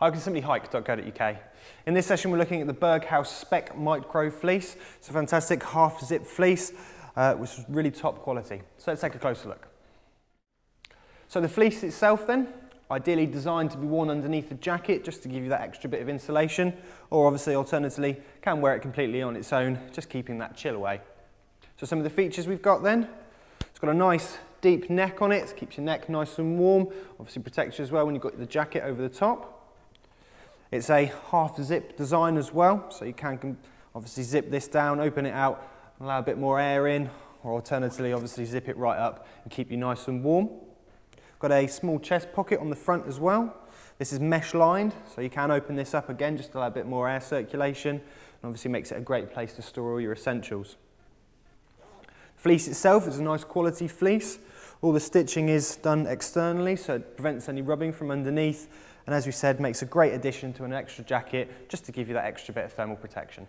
I can simply hike.co.uk. In this session, we're looking at the Berghaus Spec Micro Fleece. It's a fantastic half-zip fleece, which is really top quality. So let's take a closer look. So the fleece itself then, ideally designed to be worn underneath a jacket just to give you that extra bit of insulation, or obviously alternatively, can wear it completely on its own, just keeping that chill away. So some of the features we've got then, it's got a nice deep neck on it, keeps your neck nice and warm, obviously protects you as well when you've got the jacket over the top. It's a half zip design as well, so you can obviously zip this down, open it out, allow a bit more air in, or alternatively obviously zip it right up and keep you nice and warm. Got a small chest pocket on the front as well. This is mesh lined, so you can open this up again just to allow a bit more air circulation, and obviously makes it a great place to store all your essentials. Fleece itself is a nice quality fleece. All the stitching is done externally, so it prevents any rubbing from underneath, and as we said, makes a great addition to an extra jacket just to give you that extra bit of thermal protection.